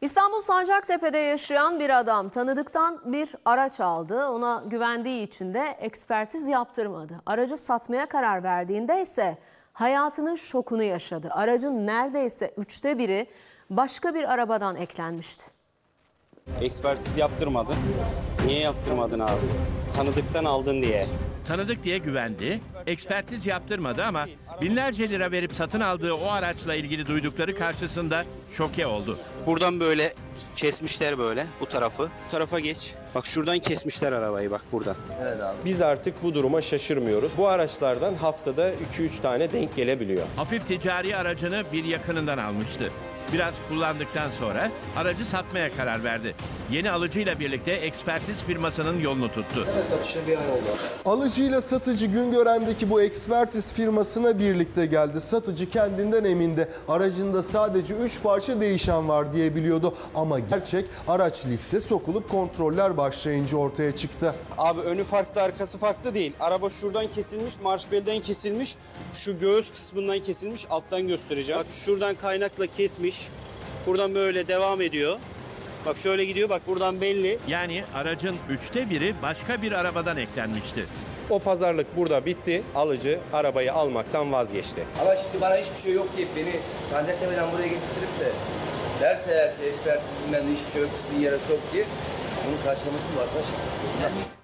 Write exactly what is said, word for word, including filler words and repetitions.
İstanbul Sancaktepe'de yaşayan bir adam tanıdıktan bir araç aldı. Ona güvendiği için de ekspertiz yaptırmadı. Aracı satmaya karar verdiğinde ise hayatının şokunu yaşadı. Aracın neredeyse üçte biri başka bir arabadan eklenmişti. Ekspertiz yaptırmadın. Niye yaptırmadın abi? Tanıdıktan aldın diye. Tanıdık diye güvendi, ekspertiz yaptırmadı ama binlerce lira verip satın aldığı o araçla ilgili duydukları karşısında şoke oldu. Buradan böyle kesmişler böyle bu tarafı. Bu tarafa geç. Bak şuradan kesmişler arabayı bak buradan. Evet abi. Biz artık bu duruma şaşırmıyoruz. Bu araçlardan haftada iki üç tane denk gelebiliyor. Hafif ticari aracını bir yakınından almıştı. Biraz kullandıktan sonra aracı satmaya karar verdi. Yeni alıcıyla birlikte ekspertiz firmasının yolunu tuttu. Evet, satışa bir ay oldu. Alıcıyla satıcı Güngören'deki bu ekspertiz firmasına birlikte geldi. Satıcı kendinden emindi. Aracında sadece üç parça değişen var diye biliyordu. Ama gerçek araç lifte sokulup kontroller başlayınca ortaya çıktı. Abi önü farklı arkası farklı değil. Araba şuradan kesilmiş, marş belden kesilmiş, şu göğüs kısmından kesilmiş. Alttan göstereceğim. Bak şuradan kaynakla kesmiş. Buradan böyle devam ediyor. Bak şöyle gidiyor, bak buradan belli. Yani aracın üçte biri başka bir arabadan eklenmişti. O pazarlık burada bitti. Alıcı arabayı almaktan vazgeçti. Ama şimdi bana hiçbir şey yok deyip beni Sancaktepe'den buraya getirip de derse eğer ki ekspertizinden de hiçbir şey yok kısmını yere sok diye bunun karşılaması var.